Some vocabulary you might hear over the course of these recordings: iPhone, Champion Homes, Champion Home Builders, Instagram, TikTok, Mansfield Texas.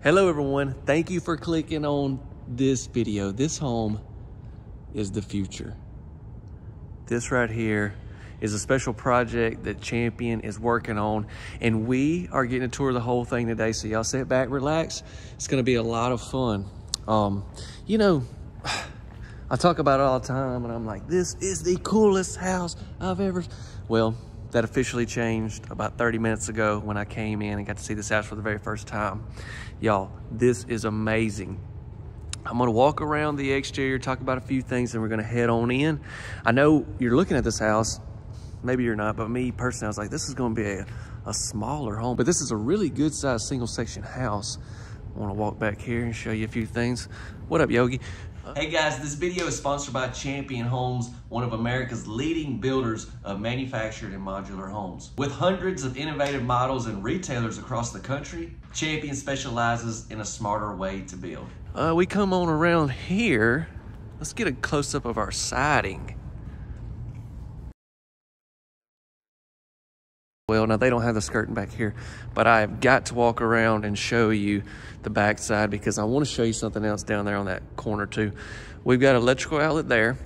Hello everyone, thank you for clicking on this video. This home is the future. This right here is a special project that Champion is working on, and we are getting a tour of the whole thing today, so y'all sit back, relax. It's gonna be a lot of fun. You know, I talk about it all the time, and I'm like, this is the coolest house I've ever... Well, that officially changed about 30 minutes ago when I came in and got to see this house for the very first time. Y'all, this is amazing. I'm gonna walk around the exterior, talk about a few things, and we're gonna head on in. I know you're looking at this house, maybe you're not, but me personally, I was like, this is gonna be a smaller home, but this is a really good sized single section house. I wanna walk back here and show you a few things. What up, Yogi? Hey guys, this video is sponsored by Champion Homes, one of America's leading builders of manufactured and modular homes. With hundreds of innovative models and retailers across the country, Champion specializes in a smarter way to build. We come on around here. Let's get a close-up of our siding. Well, now they don't have the skirting back here, but I've got to walk around and show you the back side because I want to show you something else down there on that corner too. We've got electrical outlet there.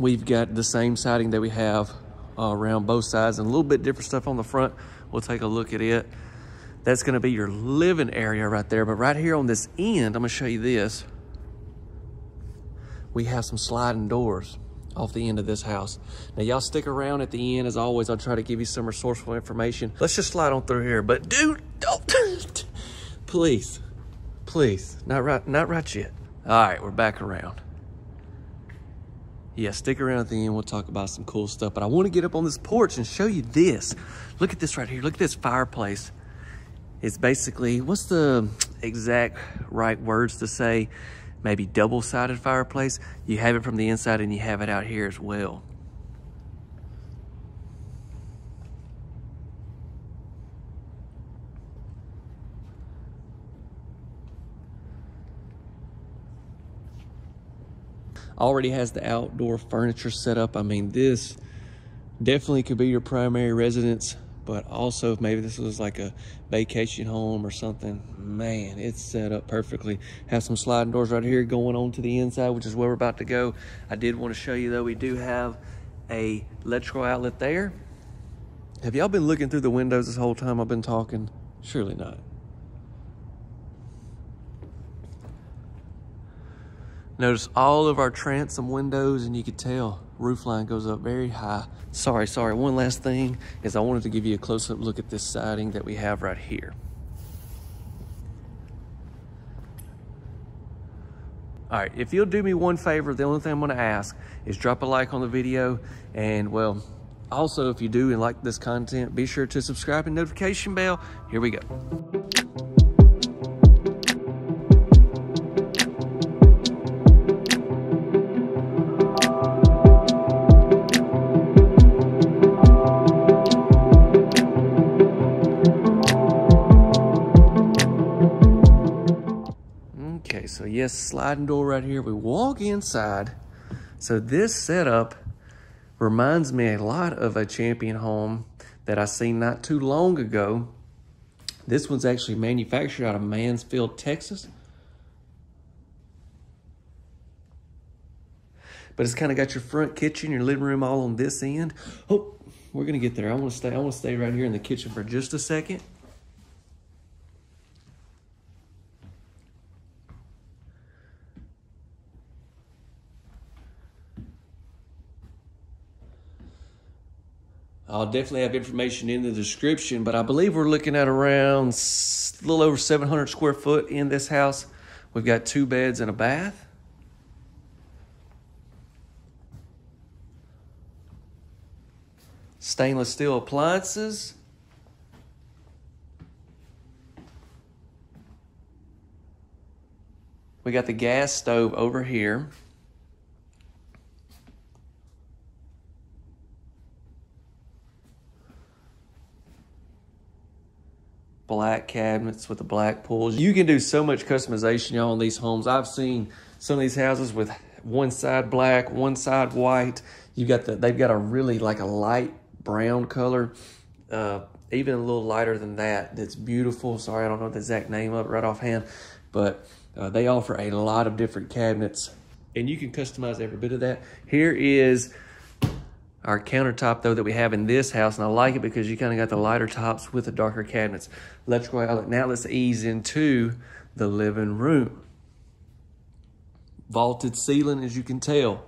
We've got the same siding that we have around both sides and a little bit different stuff on the front. We'll take a look at it. That's going to be your living area right there. But right here on this end, I'm going to show you this. We have some sliding doors off the end of this house. Now y'all stick around at the end. As always, I'll try to give you some resourceful information. Let's just slide on through here, but dude, don't. please, not right yet. All right, we're back around. Yeah, stick around at the end. We'll talk about some cool stuff, but I wanna get up on this porch and show you this. Look at this right here, look at this fireplace. It's basically, what's the exact right words to say? Maybe double-sided fireplace. You have it from the inside and you have it out here as well. Already has the outdoor furniture set up. I mean, this definitely could be your primary residence, but also if maybe this was like a vacation home or something, man, it's set up perfectly. Have some sliding doors right here going on to the inside, which is where we're about to go. I did want to show you though, we do have a electrical outlet there. Have y'all been looking through the windows this whole time I've been talking? Surely not. Notice all of our transom windows, and you can tell roofline goes up very high. Sorry, one last thing is I wanted to give you a close-up look at this siding that we have right here. All right, if you'll do me one favor, the only thing I'm gonna ask is drop a like on the video, and well, also if you do and like this content, be sure to subscribe and notification bell. Here we go. So yes, sliding door right here. We walk inside. So this setup reminds me a lot of a Champion home that I seen not too long ago. This one's actually manufactured out of Mansfield, Texas. But it's kind of got your front kitchen, your living room all on this end. Oh, we're gonna get there. I wanna stay right here in the kitchen for just a second. I'll definitely have information in the description, but I believe we're looking at around a little over 700 square foot in this house. We've got 2 beds and a bath. Stainless steel appliances. We got the gas stove over here. Black cabinets with the black pulls. You can do so much customization, y'all, on these homes. I've seen some of these houses with one side black, one side white. They've got a really like a light brown color. even a little lighter than that, that's beautiful. Sorry, I don't know the exact name of it right offhand, but they offer a lot of different cabinets, and you can customize every bit of that. Here is our countertop, though, that we have in this house, and I like it because you kind of got the lighter tops with the darker cabinets. Electrical outlet. Now let's ease into the living room. Vaulted ceiling, as you can tell.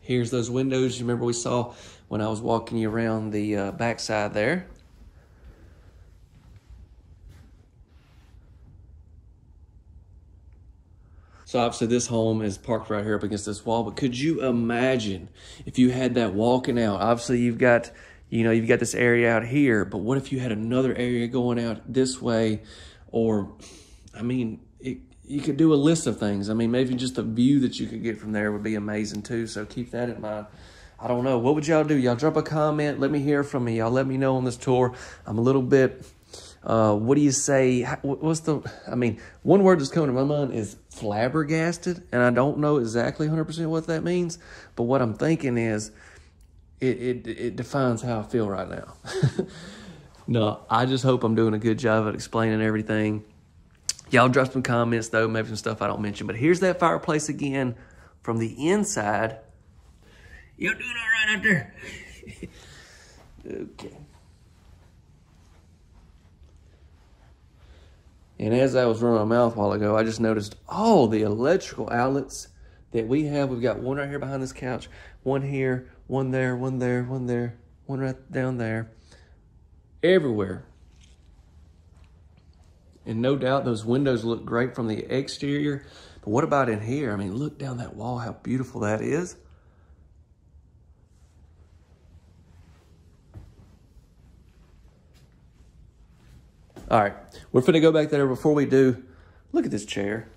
Here's those windows you remember we saw when I was walking you around the backside there. So obviously this home is parked right here up against this wall, but could you imagine if you had that walking out? Obviously you've got this area out here, but what if you had another area going out this way? Or, I mean, you could do a list of things. I mean, maybe just the view that you could get from there would be amazing too. So keep that in mind. I don't know. What would y'all do? Y'all drop a comment. Let me hear from me. Y'all let me know on this tour. I'm a little bit, what do you say? What's the, I mean, one word that's coming to my mind is flabbergasted. And I don't know exactly 100% what that means, but what I'm thinking is it defines how I feel right now. No, I just hope I'm doing a good job at explaining everything. Y'all drop some comments though, maybe some stuff I don't mention, but here's that fireplace again from the inside. Y'all doing all right out there? Okay. And as I was running my mouth a while ago, I just noticed all the electrical outlets that we have. We've got one right here behind this couch, one here, one there, one there, one there, one right down there, everywhere. And no doubt those windows look great from the exterior, but what about in here? I mean, look down that wall, how beautiful that is. All right, we're finna go back there. Before we do, look at this chair.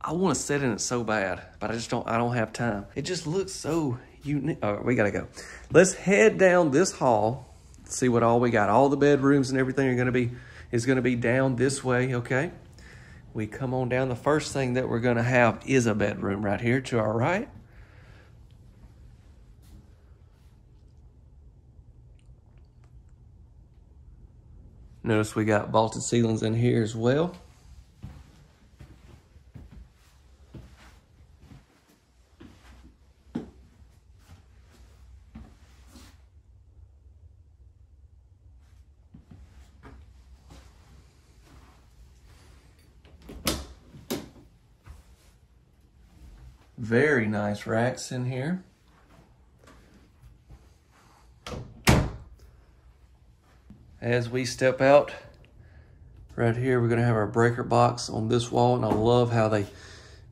I want to sit in it so bad, but I just don't have time. It just looks so unique. All right, we gotta go. Let's head down this hall. See what all we got. All the bedrooms and everything is going to be down this way, okay? We come on down. The first thing that we're going to have is a bedroom right here to our right. Notice we got vaulted ceilings in here as well. Very nice racks in here. As we step out right here, we're gonna have our breaker box on this wall, and I love how they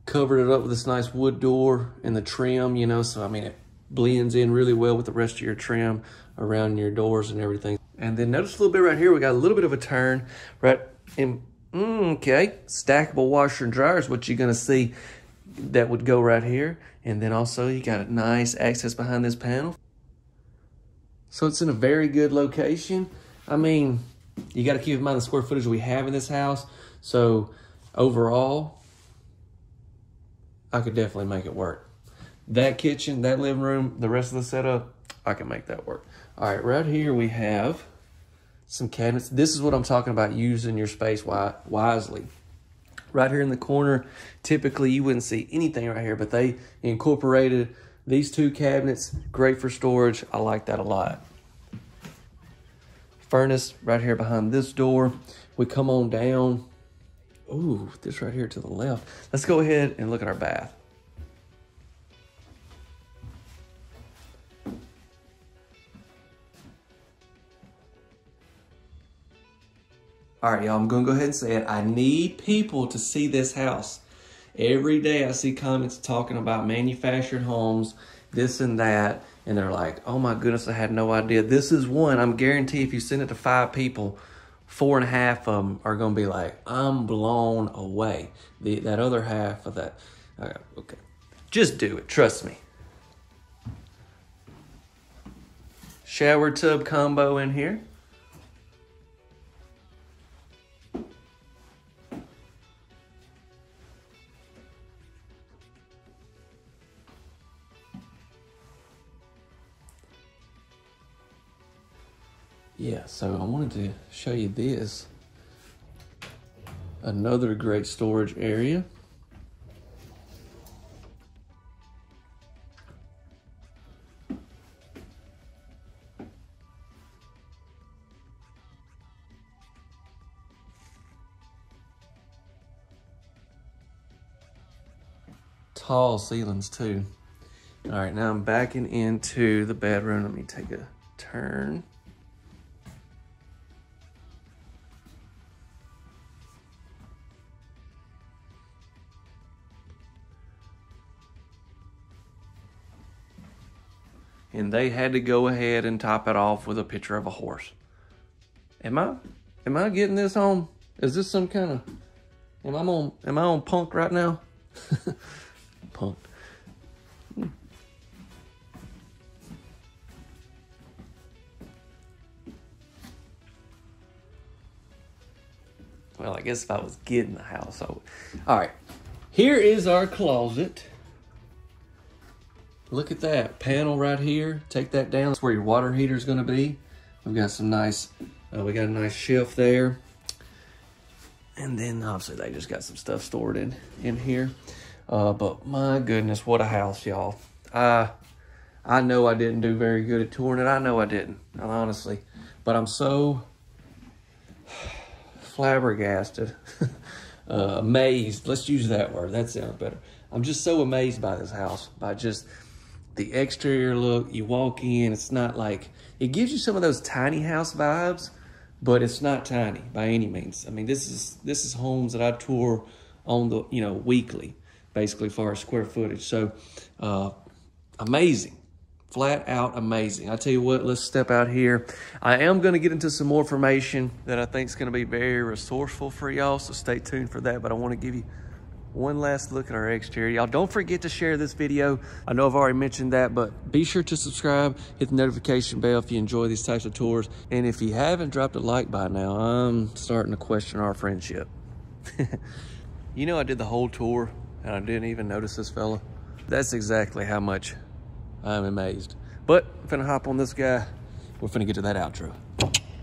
covered it up with this nice wood door and the trim, you know, so I mean, it blends in really well with the rest of your trim around your doors and everything. And then notice a little bit right here, we got a little bit of a turn right in, okay, stackable washer and dryer is what you're gonna see. That would go right here, and then also you got a nice access behind this panel, so it's in a very good location. I mean, you got to keep in mind the square footage we have in this house, so overall I could definitely make it work. That kitchen, that living room, the rest of the setup, I can make that work. All right, right here we have some cabinets. This is what I'm talking about, using your space wisely. Right here in the corner, typically you wouldn't see anything right here, but they incorporated these two cabinets. Great for storage. I like that a lot. Furnace right here behind this door. We come on down. Ooh, this right here to the left. Let's go ahead and look at our bath. All right, y'all, I'm going to go ahead and say it. I need people to see this house. Every day I see comments talking about manufactured homes, this and that, and they're like, oh my goodness, I had no idea. This is one, I'm guarantee if you send it to 5 people, 4.5 of them are going to be like, I'm blown away. That other half of that, okay. Just do it, trust me. Shower tub combo in here. Yeah, so I wanted to show you this. Another great storage area. Tall ceilings too. All right, now I'm backing into the bedroom. Let me take a turn. And they had to go ahead and top it off with a picture of a horse. Am I getting this on? Is this some kind of, am I on punk right now? Punk. Well, I guess if I was getting the house, I would. All right, here is our closet. Look at that panel right here. Take that down. That's where your water heater is going to be. We've got some nice, we got a nice shelf there. And then obviously they just got some stuff stored in here. But my goodness, what a house, y'all. I know I didn't do very good at touring it. I know I didn't, honestly. But I'm so flabbergasted, amazed. Let's use that word. That sounds better. I'm just so amazed by this house, by just the exterior look. You walk in, it's not like, it gives you some of those tiny house vibes, but it's not tiny by any means. I mean, this is homes that I tour on the, weekly, basically, for our square footage. So amazing, flat out amazing. I tell you what, let's step out here. I am going to get into some more information that I think is going to be very resourceful for y'all, so stay tuned for that. But I want to give you one last look at our exterior. Y'all don't forget to share this video. I know I've already mentioned that, but be sure to subscribe, hit the notification bell if you enjoy these types of tours. And if you haven't dropped a like by now, I'm starting to question our friendship. You know, I did the whole tour and I didn't even notice this fella. That's exactly how much I'm amazed. But I'm finna hop on this guy. We're finna get to that outro.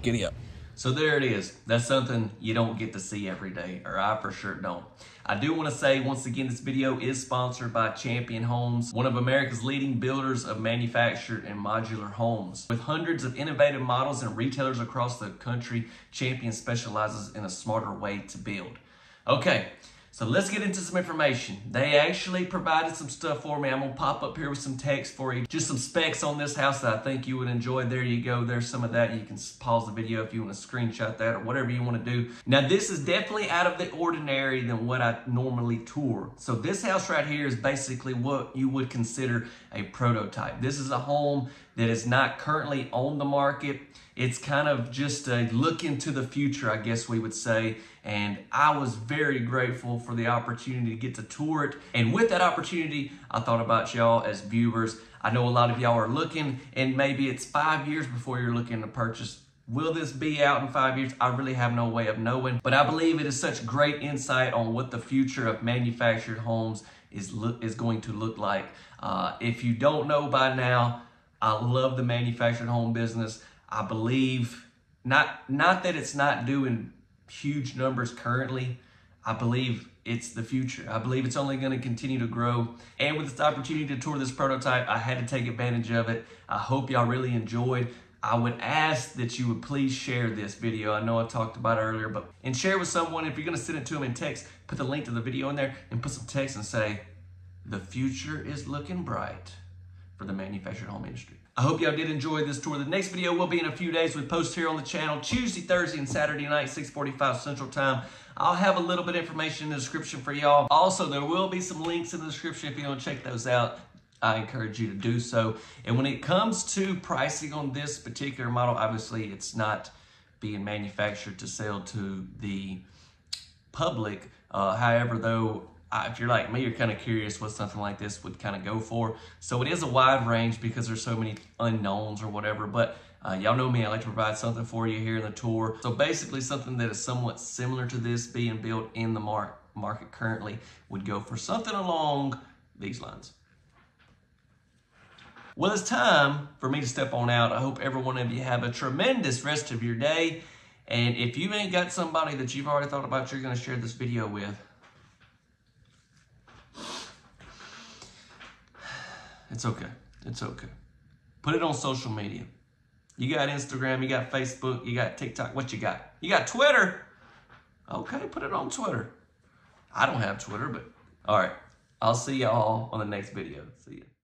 Giddy up. So there it is. That's something you don't get to see every day, or I for sure don't. I do want to say, once again, this video is sponsored by Champion Homes, one of America's leading builders of manufactured and modular homes. With hundreds of innovative models and retailers across the country, Champion specializes in a smarter way to build. Okay, so let's get into some information. They actually provided some stuff for me. I'm gonna pop up here with some text for you, just some specs on this house that I think you would enjoy. There you go, there's some of that. You can pause the video if you wanna screenshot that or whatever you wanna do. Now this is definitely out of the ordinary than what I normally tour. So this house right here is basically what you would consider a prototype. This is a home that is not currently on the market. It's kind of just a look into the future, I guess we would say. And I was very grateful for the opportunity to get to tour it. And with that opportunity, I thought about y'all as viewers. I know a lot of y'all are looking, and maybe it's 5 years before you're looking to purchase. Will this be out in 5 years? I really have no way of knowing, but I believe it is such great insight on what the future of manufactured homes is going to look like. If you don't know by now, I love the manufactured home business. I believe, not that it's not doing huge numbers currently, I believe it's the future. I believe it's only gonna continue to grow. And with this opportunity to tour this prototype, I had to take advantage of it. I hope y'all really enjoyed. I would ask that you would please share this video. I know I talked about it earlier, and share with someone. If you're gonna send it to them in text, put the link to the video in there and put some text and say, the future is looking bright for the manufactured home industry. I hope y'all did enjoy this tour. The next video will be in a few days. We post here on the channel Tuesday, Thursday, and Saturday night, 6:45 Central Time. I'll have a little bit of information in the description for y'all. Also, there will be some links in the description if you want to check those out. I encourage you to do so. And when it comes to pricing on this particular model, obviously it's not being manufactured to sell to the public. However, though, if you're like me, you're kind of curious what something like this would kind of go for. So it is a wide range because there's so many unknowns or whatever, but y'all know me, I like to provide something for you here in the tour. So basically something that is somewhat similar to this being built in the market currently would go for something along these lines. Well, it's time for me to step on out. I hope every one of you have a tremendous rest of your day. And if you ain't got somebody that you've already thought about you're going to share this video with, it's okay. It's okay. Put it on social media. You got Instagram, you got Facebook, you got TikTok. What you got? You got Twitter. Okay, put it on Twitter. I don't have Twitter, but all right. I'll see y'all on the next video. See ya.